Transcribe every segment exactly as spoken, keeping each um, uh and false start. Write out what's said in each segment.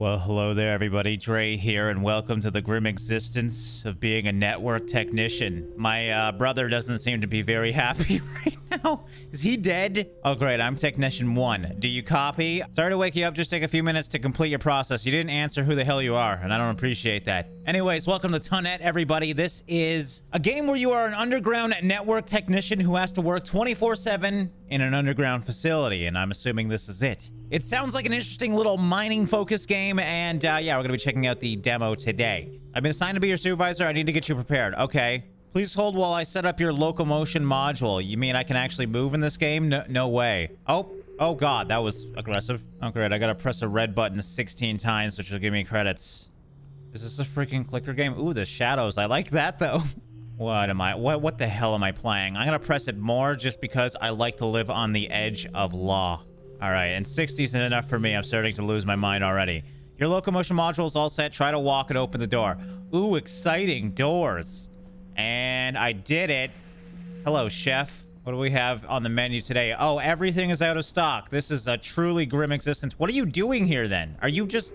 Well, hello there, everybody. Dre here, and welcome to the grim existence of being a network technician. My uh, brother doesn't seem to be very happy right now. Is he dead? Oh, great. I'm technician one. Do you copy? Sorry to wake you up. Just take a few minutes to complete your process. You didn't answer who the hell you are, and I don't appreciate that. Anyways, welcome to Tunnet, everybody. This is a game where you are an underground network technician who has to work twenty-four seven in an underground facility, and I'm assuming this is it. It sounds like an interesting little mining-focused game, and uh, yeah, we're gonna be checking out the demo today. I've been assigned to be your supervisor. I need to get you prepared. Okay. Please hold while I set up your locomotion module. You mean I can actually move in this game? No, no way. Oh, oh God, that was aggressive. Oh great, I gotta press a red button sixteen times, which will give me credits. Is this a freaking clicker game? Ooh, the shadows. I like that though. What am I? What, what the hell am I playing? I'm gonna press it more just because I like to live on the edge of law. All right, and sixty isn't enough for me. I'm starting to lose my mind already. Your locomotion module is all set. Try to walk and open the door. Ooh, exciting doors. And I did it. Hello, chef. What do we have on the menu today? Oh, everything is out of stock. This is a truly grim existence. What are you doing here then? Are you just...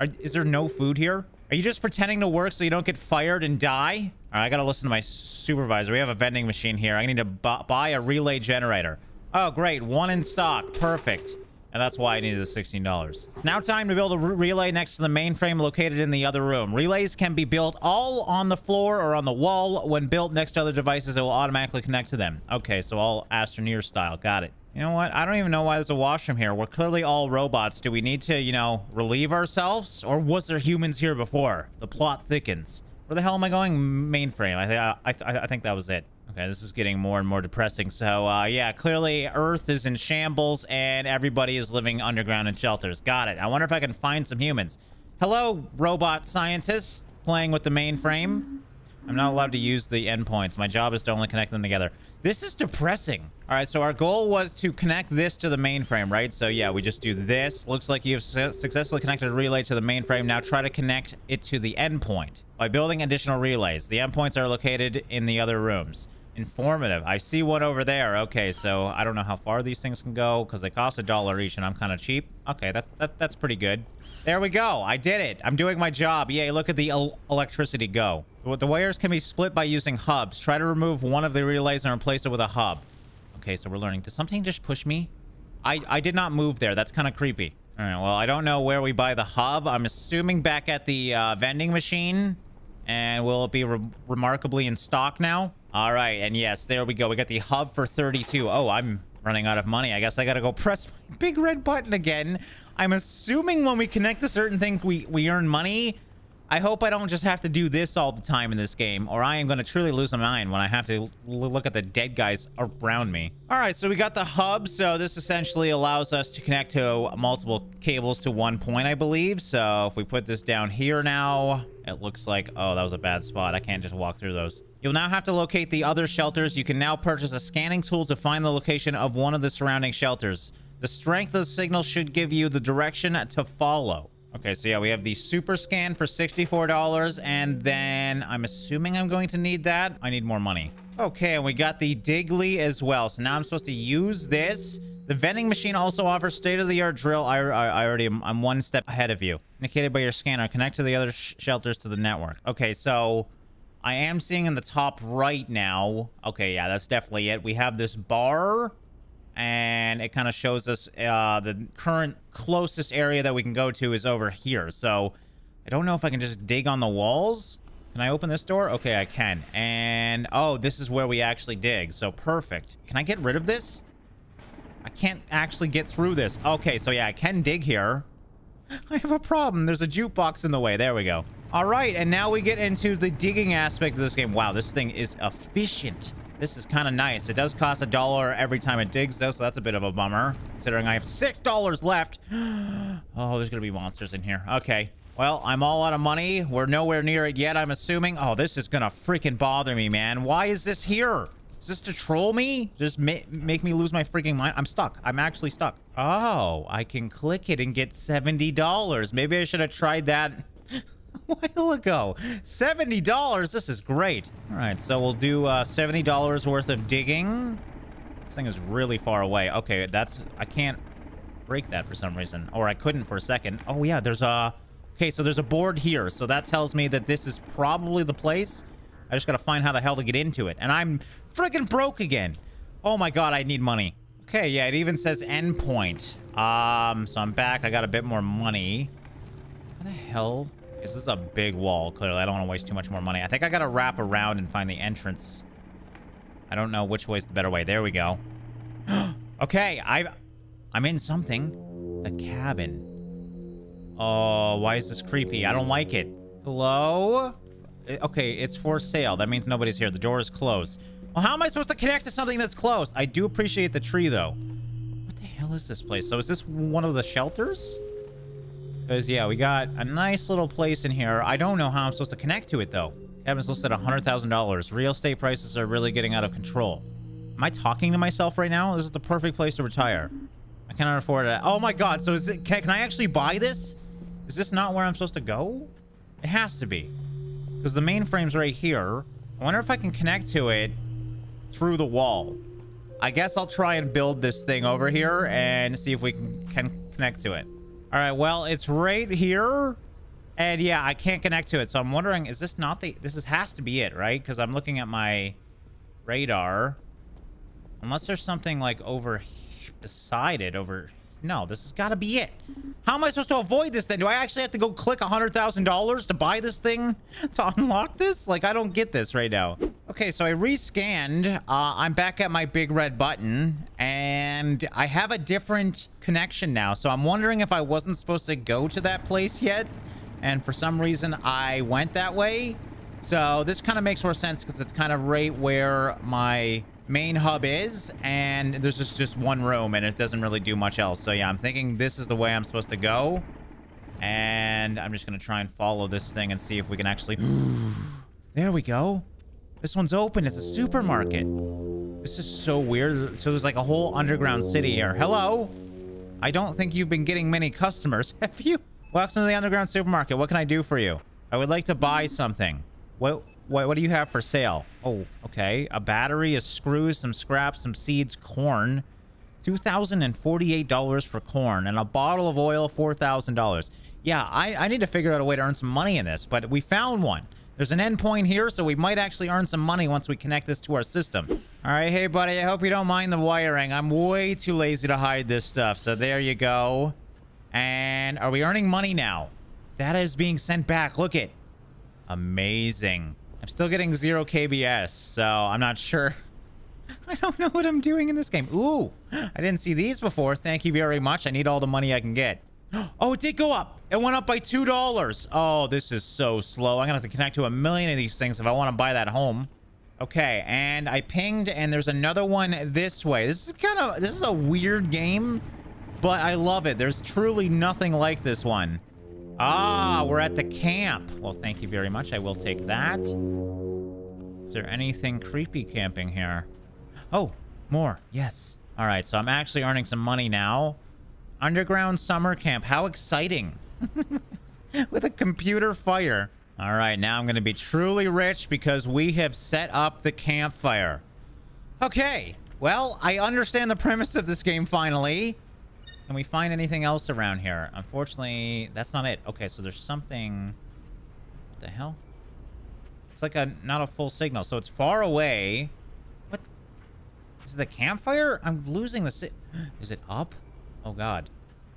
Are, is there no food here? Are you just pretending to work so you don't get fired and die? All right, I gotta listen to my supervisor. We have a vending machine here. I need to bu- buy a relay generator. Oh, great. One in stock. Perfect. And that's why I needed the sixteen dollars. It's now time to build a relay next to the mainframe located in the other room. Relays can be built all on the floor or on the wall. When built next to other devices, it will automatically connect to them. Okay, so all Astroneer style. Got it. You know what? I don't even know why there's a washroom here. We're clearly all robots. Do we need to, you know, relieve ourselves? Or was there humans here before? The plot thickens. Where the hell am I going? Mainframe. I, th I, th I think that was it. Okay, this is getting more and more depressing. So, uh, yeah, clearly Earth is in shambles and everybody is living underground in shelters. Got it. I wonder if I can find some humans. Hello, robot scientists playing with the mainframe. I'm not allowed to use the endpoints. My job is to only connect them together. This is depressing. All right, so our goal was to connect this to the mainframe, right? So, yeah, we just do this. Looks like you've su successfully connected a relay to the mainframe. Now try to connect it to the endpoint by building additional relays. The endpoints are located in the other rooms. Informative. I see one over there. Okay, so I don't know how far these things can go because they cost a dollar each and I'm kind of cheap. Okay, that's that, that's pretty good. There we go. I did it. I'm doing my job. Yay, look at the el electricity go. The wires can be split by using hubs. Try to remove one of the relays and replace it with a hub. Okay, so we're learning. Did something just push me? I, I did not move there. That's kind of creepy. All right, well, I don't know where we buy the hub. I'm assuming back at the uh, vending machine. And will it be re remarkably in stock now? All right, and yes, there we go. We got the hub for thirty-two. Oh, I'm running out of money. I guess I gotta go press my big red button again. I'm assuming when we connect to certain things, we, we earn money. I hope I don't just have to do this all the time in this game, or I am gonna truly lose my mind when I have to look at the dead guys around me. All right, so we got the hub. So this essentially allows us to connect to multiple cables to one point, I believe. So if we put this down here now, it looks like, oh, that was a bad spot. I can't just walk through those. You'll now have to locate the other shelters. You can now purchase a scanning tool to find the location of one of the surrounding shelters. The strength of the signal should give you the direction to follow. Okay, so yeah, we have the super scan for sixty-four dollars, and then I'm assuming I'm going to need that. I need more money. Okay, and we got the Diggly as well. So now I'm supposed to use this. The vending machine also offers state-of-the-art drill. I, I, I already am, I'm one step ahead of you. Indicated by your scanner. Connect to the other sh shelters to the network. Okay, so... I am seeing in the top right now. Okay, yeah, that's definitely it. We have this bar, and it kind of shows us uh, the current closest area that we can go to is over here. So I don't know if I can just dig on the walls. Can I open this door? Okay, I can. And, oh, this is where we actually dig. So perfect. Can I get rid of this? I can't actually get through this. Okay, so yeah, I can dig here. I have a problem. There's a jukebox in the way. There we go. All right, and now we get into the digging aspect of this game. Wow, this thing is efficient. This is kind of nice. It does cost a dollar every time it digs, though, so that's a bit of a bummer, considering I have six dollars left. Oh, there's going to be monsters in here. Okay, well, I'm all out of money. We're nowhere near it yet, I'm assuming. Oh, this is going to freaking bother me, man. Why is this here? Is this to troll me? Just ma make me lose my freaking mind? I'm stuck. I'm actually stuck. Oh, I can click it and get seventy dollars. Maybe I should have tried that a while ago. Seventy dollars, this is great. All right, so we'll do uh seventy dollars worth of digging. This thing is really far away. Okay, that's, I can't break that for some reason, or I couldn't for a second. Oh yeah, there's a... Okay, so there's a board here, so that tells me that this is probably the place. I just gotta find how the hell to get into it, and I'm freaking broke again. Oh my god, I need money. Okay, yeah, it even says endpoint. Um, so I'm back. I got a bit more money. What the hell? This is a big wall, clearly. I don't want to waste too much more money. I think I gotta wrap around and find the entrance. I don't know which way's the better way. There we go. Okay, I, I'm in something. The cabin. Oh, why is this creepy? I don't like it. Hello? Okay, it's for sale. That means nobody's here. The door is closed. Well, how am I supposed to connect to something that's closed? I do appreciate the tree, though. What the hell is this place? So is this one of the shelters? Because, yeah, we got a nice little place in here. I don't know how I'm supposed to connect to it, though. Cabin's listed at one hundred thousand dollars. Real estate prices are really getting out of control. Am I talking to myself right now? This is the perfect place to retire. I cannot afford it. Oh, my God. So is it... Can, can I actually buy this? Is this not where I'm supposed to go? It has to be. Because the mainframe's right here. I wonder if I can connect to it through the wall. I guess I'll try and build this thing over here and see if we can, can connect to it. All right. Well, it's right here. And yeah, I can't connect to it. So I'm wondering, is this not the... This is, has to be it, right? Because I'm looking at my radar. Unless there's something like over beside it, over... No, this has got to be it. How am I supposed to avoid this then? Do I actually have to go click one hundred thousand dollars to buy this thing to unlock this? Like, I don't get this right now. Okay, so I rescanned. Uh, I'm back at my big red button. And I have a different connection now. So I'm wondering if I wasn't supposed to go to that place yet. And for some reason, I went that way. So this kind of makes more sense because it's kind of right where my... main hub is, and there's just just one room and it doesn't really do much else. So yeah, I'm thinking this is the way I'm supposed to go, and I'm just gonna try and follow this thing and see if we can actually... There we go. This one's open. It's a supermarket. This is so weird. So there's like a whole underground city here. Hello. I don't think you've been getting many customers, have you? Welcome to the underground supermarket. What can I do for you? I would like to buy something. What What, what do you have for sale? Oh, okay. A battery, a screw, some scraps, some seeds, corn. two thousand forty-eight dollars for corn. And a bottle of oil, four thousand dollars. Yeah, I, I need to figure out a way to earn some money in this. But we found one. There's an endpoint here, so we might actually earn some money once we connect this to our system. All right, hey, buddy. I hope you don't mind the wiring. I'm way too lazy to hide this stuff. So there you go. And are we earning money now? Data is being sent back. Look it. Amazing. I'm still getting zero K B S, so I'm not sure. I don't know what I'm doing in this game. Ooh, I didn't see these before. Thank you very much. I need all the money I can get. Oh, it did go up. It went up by two dollars. Oh, this is so slow. I'm going to have to connect to a million of these things if I want to buy that home. Okay, and I pinged, and there's another one this way. This is kind of... This is a weird game, but I love it. There's truly nothing like this one. Ah, we're at the camp. Well, thank you very much. I will take that. Is there anything creepy camping here? Oh, more. Yes. All right, so I'm actually earning some money now. Underground summer camp. How exciting. With a computer fire. All right, now I'm going to be truly rich because we have set up the campfire. Okay. Well, I understand the premise of this game finally. Can we find anything else around here? Unfortunately, that's not it. Okay, so there's something... What the hell? It's like a... Not a full signal, so it's far away. What? Is it the campfire? I'm losing the... Si is it up? Oh, God.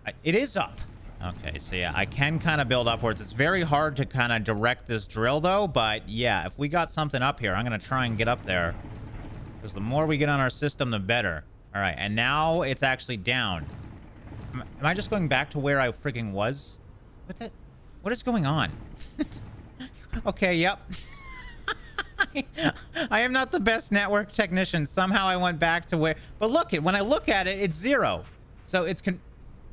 I, it is up! Okay, so yeah, I can kind of build upwards. It's very hard to kind of direct this drill, though. But yeah, if we got something up here, I'm going to try and get up there. Because the more we get on our system, the better. All right, and now it's actually down. Am I just going back to where I freaking was? What the... What is going on? Okay, yep. I, I am not the best network technician. Somehow I went back to where... But look, when I look at it, it's zero. So it's... Con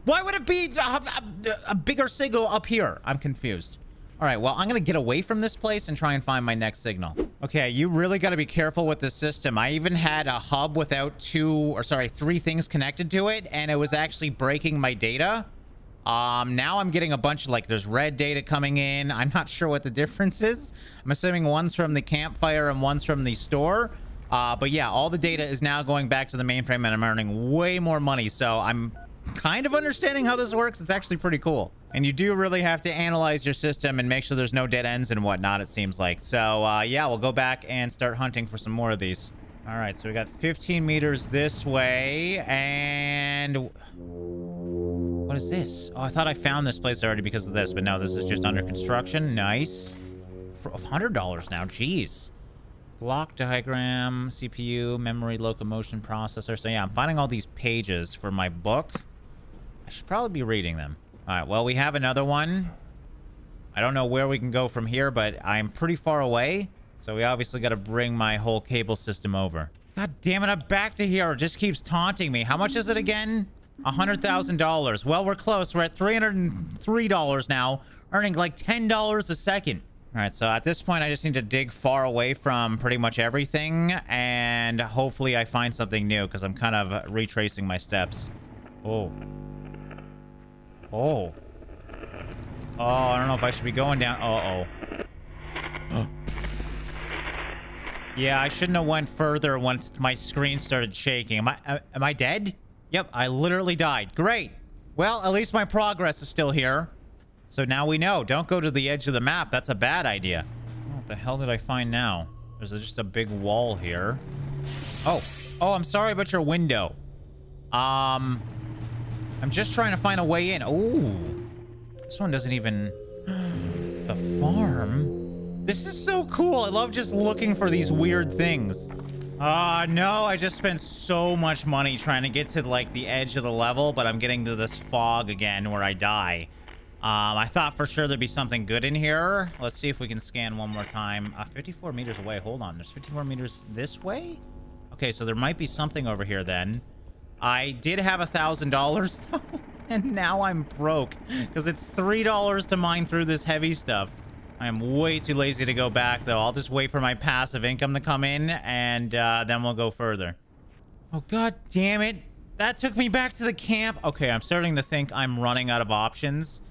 Why would it be a, a, a bigger signal up here? I'm confused. All right, well, I'm going to get away from this place and try and find my next signal. Okay, you really got to be careful with this system. I even had a hub without two, or sorry, three things connected to it, and it was actually breaking my data. Um, now I'm getting a bunch of, like, there's red data coming in. I'm not sure what the difference is. I'm assuming one's from the campfire and one's from the store. Uh, but yeah, all the data is now going back to the mainframe, and I'm earning way more money, so I'm kind of understanding how this works, it's actually pretty cool. And you do really have to analyze your system and make sure there's no dead ends and whatnot, it seems like. So, uh, yeah, we'll go back and start hunting for some more of these. All right, so we got fifteen meters this way, and... what is this? Oh, I thought I found this place already because of this, but no, this is just under construction. Nice. For one hundred dollars now, jeez. Block diagram, C P U, memory, locomotion processor. So, yeah, I'm finding all these pages for my book. I should probably be reading them. All right, well, we have another one. I don't know where we can go from here, but I'm pretty far away. So we obviously got to bring my whole cable system over. God damn it, I'm back to here. It just keeps taunting me. How much is it again? one hundred thousand dollars. Well, we're close. We're at three hundred three dollars now, earning like ten dollars a second. All right, so at this point, I just need to dig far away from pretty much everything, and hopefully I find something new, because I'm kind of retracing my steps. Oh. Oh. Oh, I don't know if I should be going down. Uh-oh. Yeah, I shouldn't have went further once my screen started shaking. Am I, am I dead? Yep, I literally died. Great. Well, at least my progress is still here. So now we know. Don't go to the edge of the map. That's a bad idea. What the hell did I find now? There's just a big wall here. Oh. Oh, I'm sorry about your window. Um... I'm just trying to find a way in. Oh, this one doesn't even... the farm? This is so cool. I love just looking for these weird things. Ah, uh, no, I just spent so much money trying to get to, like, the edge of the level, but I'm getting to this fog again where I die. Um, I thought for sure there'd be something good in here. Let's see if we can scan one more time. Uh, fifty-four meters away. Hold on. There's fifty-four meters this way? Okay, so there might be something over here then. I did have a thousand dollars though, and now I'm broke because it's three dollars to mine through this heavy stuff. I'm way too lazy to go back though. I'll just wait for my passive income to come in, and uh, then we'll go further. Oh, god damn it. That took me back to the camp. Okay, I'm starting to think I'm running out of options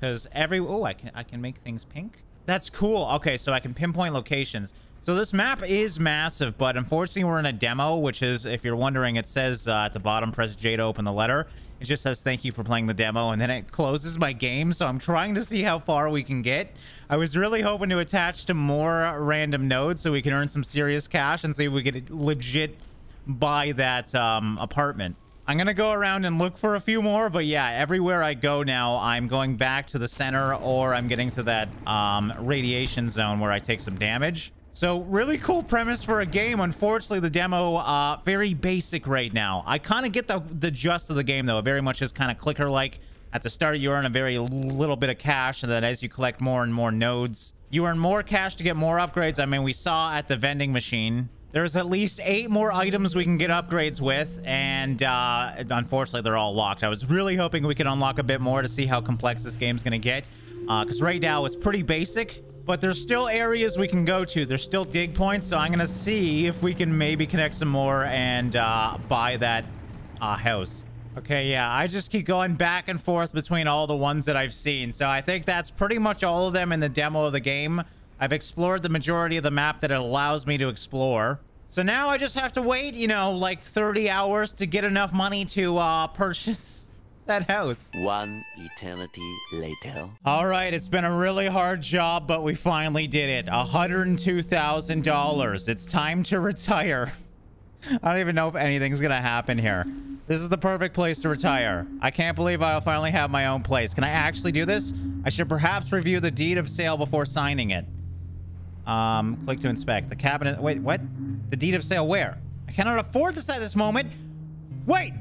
because every... oh, I can I can make things pink. That's cool. Okay, so I can pinpoint locations. So this map is massive, but unfortunately we're in a demo, which is, if you're wondering, it says uh, at the bottom, press J to open the letter. It just says, thank you for playing the demo, and then it closes my game, so I'm trying to see how far we can get. I was really hoping to attach to more random nodes so we can earn some serious cash and see if we could legit buy that um, apartment. I'm going to go around and look for a few more, but yeah, everywhere I go now, I'm going back to the center, or I'm getting to that um, radiation zone where I take some damage. So, really cool premise for a game. Unfortunately, the demo, uh, very basic right now. I kind of get the, the gist of the game, though. It very much is kind of clicker-like. At the start, you earn a very little bit of cash, and then as you collect more and more nodes, you earn more cash to get more upgrades. I mean, we saw at the vending machine, there's at least eight more items we can get upgrades with, and, uh, unfortunately, they're all locked. I was really hoping we could unlock a bit more to see how complex this game's gonna get, uh, because right now, it's pretty basic. But there's still areas we can go to. There's still dig points, so I'm going to see if we can maybe connect some more and uh, buy that uh, house. Okay, yeah, I just keep going back and forth between all the ones that I've seen. So I think that's pretty much all of them in the demo of the game. I've explored the majority of the map that it allows me to explore. So now I just have to wait, you know, like thirty hours to get enough money to uh, purchase... that house. One eternity later. All right, it's been a really hard job, but we finally did it. one hundred two thousand dollars. It's time to retire. I don't even know if anything's gonna happen here. This is the perfect place to retire. I can't believe I'll finally have my own place. Can I actually do this? I should perhaps review the deed of sale before signing it. Um, click to inspect. The cabinet... wait, what? The deed of sale where? I cannot afford this at this moment. Wait!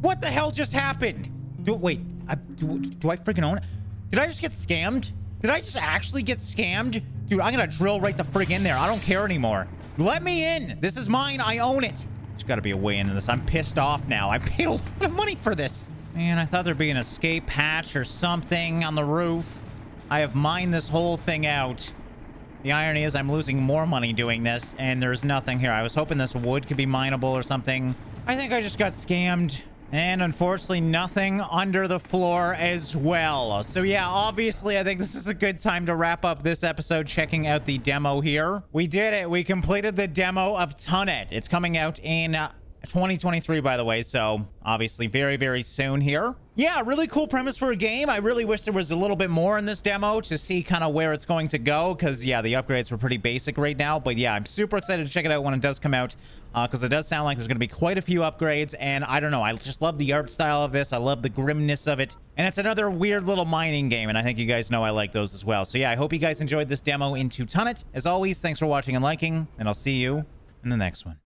What the hell just happened? Do wait, I, do, do I freaking own it? Did I just get scammed? Did I just actually get scammed? Dude, I'm gonna drill right the frig in there. I don't care anymore. Let me in. This is mine. I own it. There's gotta be a way into this. I'm pissed off now. I paid a lot of money for this. Man, I thought there'd be an escape hatch or something on the roof. I have mined this whole thing out. The irony is I'm losing more money doing this, and there's nothing here. I was hoping this wood could be mineable or something. I think I just got scammed. And unfortunately, nothing under the floor as well. So yeah, obviously, I think this is a good time to wrap up this episode, checking out the demo here. We did it. We completed the demo of Tunnet. It's coming out in twenty twenty-three, by the way, so obviously very, very soon here. Yeah, really cool premise for a game. I really wish there was a little bit more in this demo to see kind of where it's going to go, because, yeah, the upgrades were pretty basic right now. But, yeah, I'm super excited to check it out when it does come out, because uh, it does sound like there's going to be quite a few upgrades. And I don't know, I just love the art style of this. I love the grimness of it. And it's another weird little mining game, and I think you guys know I like those as well. So, yeah, I hope you guys enjoyed this demo into Tunnet. As always, thanks for watching and liking, and I'll see you in the next one.